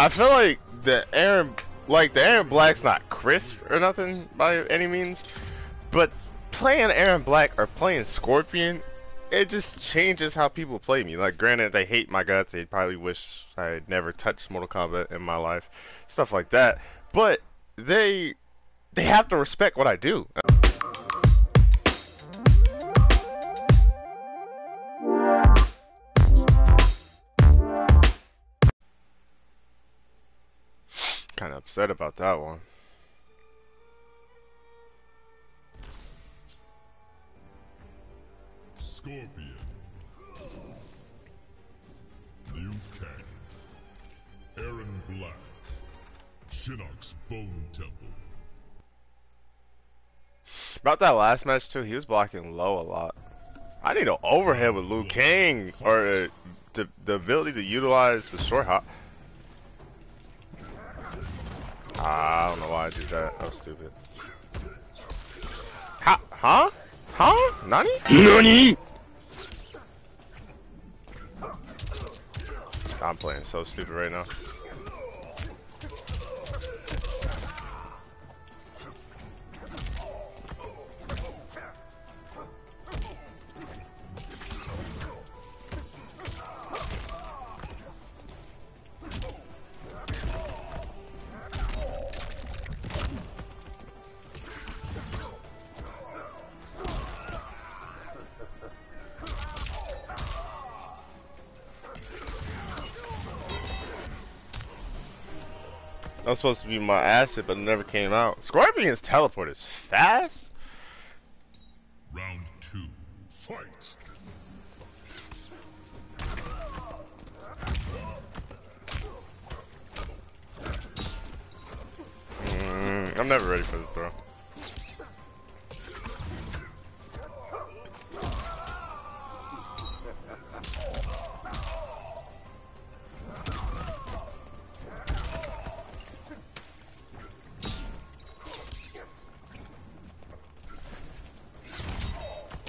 I feel like the Erron Black's not crisp or nothing by any means, but playing Erron Black or playing Scorpion, it just changes how people play me. Like, granted, they hate my guts. They probably wish I had never touched Mortal Kombat in my life, stuff like that. But they have to respect what I do. Kind of upset about that one. Scorpion, Liu Kang, Erron Black, Shinnok's Bone Temple. About that last match too, he was blocking low a lot. I need an overhead with Liu Kang, or the ability to utilize the short hop. I don't know why I did that. That was stupid. Ha? Huh? Huh? Nani? Nani? I'm playing so stupid right now. That was supposed to be my asset, but it never came out. Scorpion's teleport is fast. Round two, fight. I'm never ready for this throw.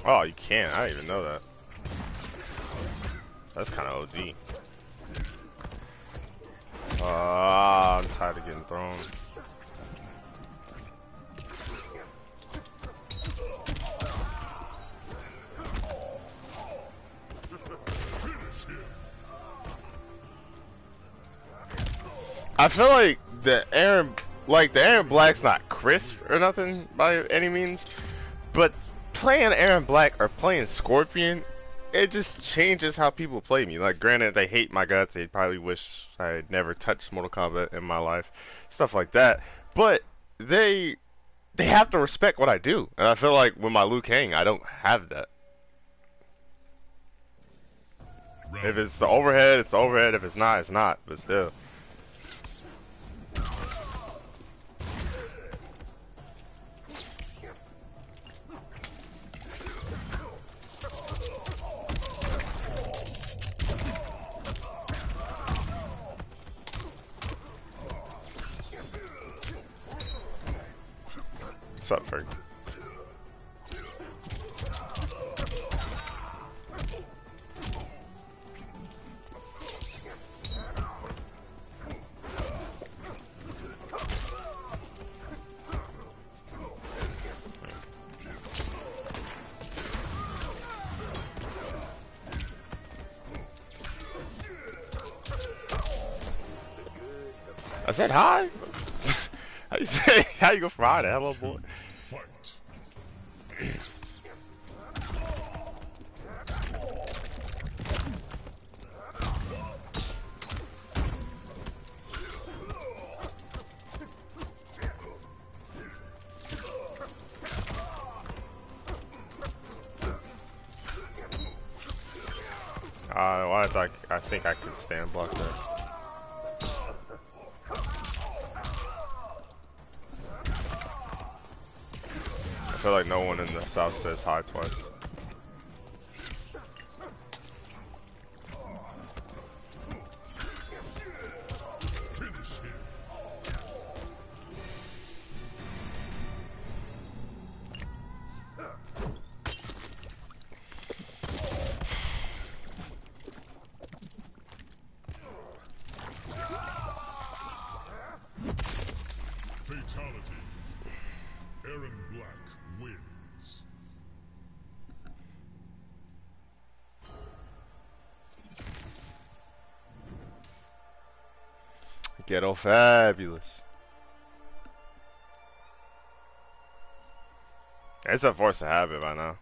Oh, you can't. I didn't even know that. That's kind of OD. I'm tired of getting thrown. I feel like the Erron Black's not crisp or nothing by any means, but playing Erron Black or playing Scorpion, it just changes how people play me. Like, granted, they hate my guts. They probably wish I had never touched Mortal Kombat in my life, stuff like that. But they have to respect what I do, and I feel like with my Liu Kang, I don't have that. If it's the overhead, it's the overhead. If it's not, it's not. But still. What's up, Ferg? I said hi. How you say? How you go from hi to hello, boy? I think I could stand block there. I feel like no one in the south says hi twice. fatality. Erron Black wins. Ghetto Fabulous. It's a force to have it by now.